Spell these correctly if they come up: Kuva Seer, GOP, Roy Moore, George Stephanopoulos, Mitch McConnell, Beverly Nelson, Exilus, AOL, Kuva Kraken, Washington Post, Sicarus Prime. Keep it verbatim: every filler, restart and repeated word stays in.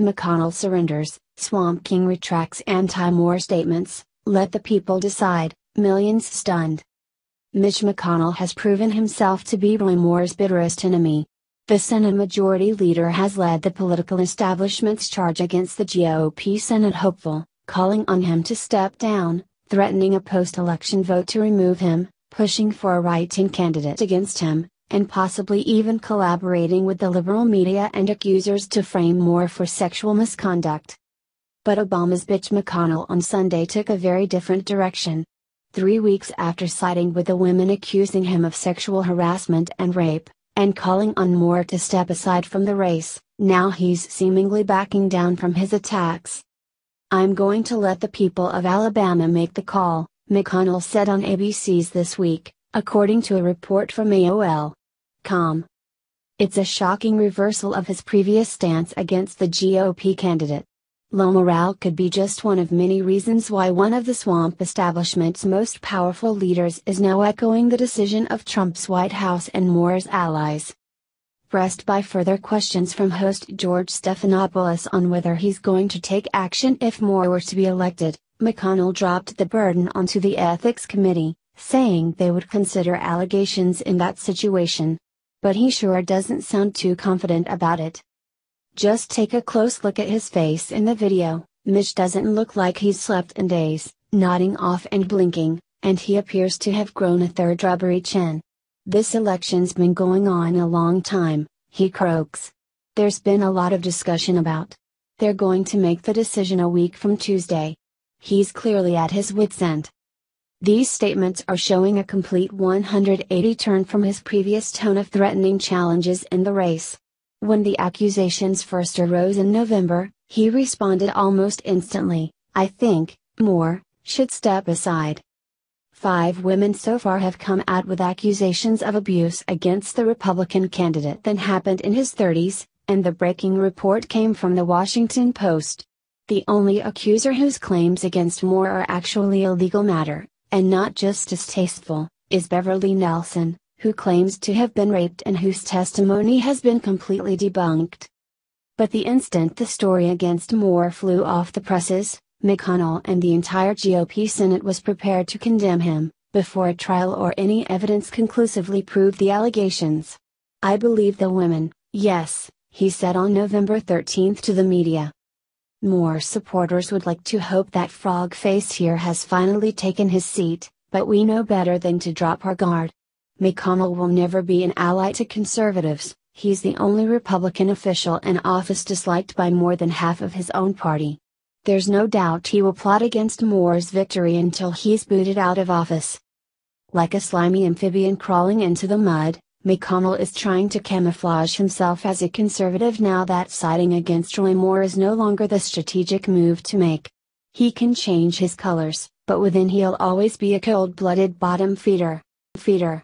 McConnell surrenders, Swamp King retracts anti-Moore statements, let the people decide, millions stunned. Mitch McConnell has proven himself to be Roy Moore's bitterest enemy. The Senate Majority Leader has led the political establishment's charge against the G O P Senate hopeful, calling on him to step down, threatening a post-election vote to remove him, pushing for a right-wing candidate against him, and possibly even collaborating with the liberal media and accusers to frame Moore for sexual misconduct. But Obama's bitch McConnell on Sunday took a very different direction. Three weeks after siding with the women accusing him of sexual harassment and rape, and calling on Moore to step aside from the race, now he's seemingly backing down from his attacks. "I'm going to let the people of Alabama make the call," McConnell said on A B C's This Week, according to a report from A O L dot com. It's a shocking reversal of his previous stance against the G O P candidate. Low morale could be just one of many reasons why one of the swamp establishment's most powerful leaders is now echoing the decision of Trump's White House and Moore's allies. Pressed by further questions from host George Stephanopoulos on whether he's going to take action if Moore were to be elected, McConnell dropped the burden onto the Ethics Committee, saying they would consider allegations in that situation. But he sure doesn't sound too confident about it. Just take a close look at his face in the video. Mitch doesn't look like he's slept in days, nodding off and blinking, and he appears to have grown a third rubbery chin. "This election's been going on a long time," he croaks. "There's been a lot of discussion about. They're going to make the decision a week from Tuesday." He's clearly at his wit's end. These statements are showing a complete one hundred eighty turn from his previous tone of threatening challenges in the race. When the accusations first arose in November, he responded almost instantly, "I think Moore should step aside." Five women so far have come out with accusations of abuse against the Republican candidate that happened in his thirties, and the breaking report came from the Washington Post. The only accuser whose claims against Moore are actually a legal matter, and not just distasteful, is Beverly Nelson, who claims to have been raped and whose testimony has been completely debunked. But the instant the story against Moore flew off the presses, McConnell and the entire G O P Senate was prepared to condemn him, before a trial or any evidence conclusively proved the allegations. "I believe the women, yes," he said on November thirteenth to the media. Moore supporters would like to hope that frog face here has finally taken his seat, but we know better than to drop our guard. McConnell will never be an ally to conservatives. He's the only Republican official in office disliked by more than half of his own party. There's no doubt he will plot against Moore's victory until he's booted out of office. Like a slimy amphibian crawling into the mud, McConnell is trying to camouflage himself as a conservative now that siding against Roy Moore is no longer the strategic move to make. He can change his colors, but within he'll always be a cold-blooded bottom feeder. feeder.